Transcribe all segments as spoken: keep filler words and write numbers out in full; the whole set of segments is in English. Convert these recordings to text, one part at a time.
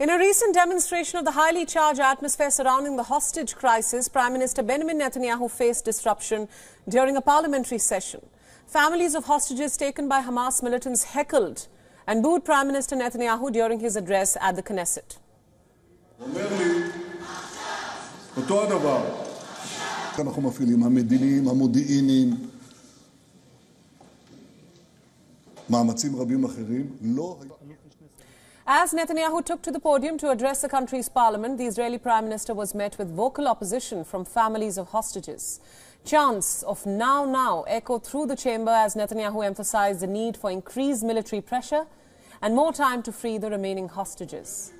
In a recent demonstration of the highly charged atmosphere surrounding the hostage crisis, Prime Minister Benjamin Netanyahu faced disruption during a parliamentary session. Families of hostages taken by Hamas militants heckled and booed Prime Minister Netanyahu during his address at the Knesset. As Netanyahu took to the podium to address the country's parliament, the Israeli Prime Minister was met with vocal opposition from families of hostages. Chants of "now, now" echoed through the chamber as Netanyahu emphasized the need for increased military pressure and more time to free the remaining hostages.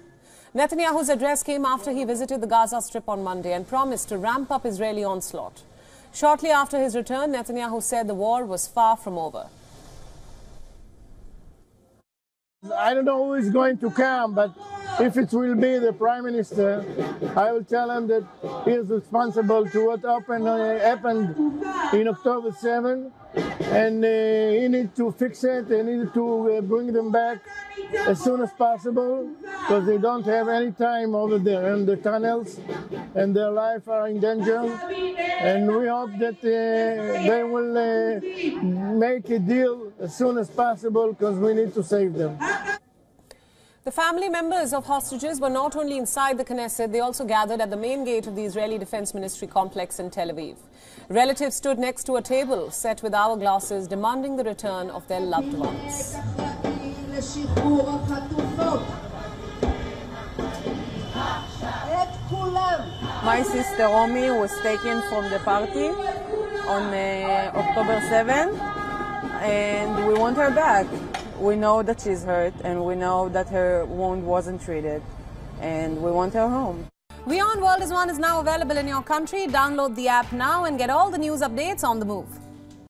Netanyahu's address came after he visited the Gaza Strip on Monday and promised to ramp up Israeli onslaught. Shortly after his return, Netanyahu said the war was far from over. I don't know who is going to come, but if it will be the Prime Minister, I will tell him that he is responsible to what happened, uh, happened in October seventh, and uh, he needs to fix it, he needs to uh, bring them back as soon as possible, because they don't have any time over there in the tunnels, and their life are in danger, and we hope that uh, they will uh, make a deal as soon as possible, because we need to save them. The family members of hostages were not only inside the Knesset, they also gathered at the main gate of the Israeli Defense Ministry complex in Tel Aviv. Relatives stood next to a table set with hourglasses, demanding the return of their loved ones. My sister Romy was taken from the party on uh, October seventh, and we want her back. We know that she's hurt, and we know that her wound wasn't treated, and we want her home. WION World is One is now available in your country. Download the app now and get all the news updates on the move.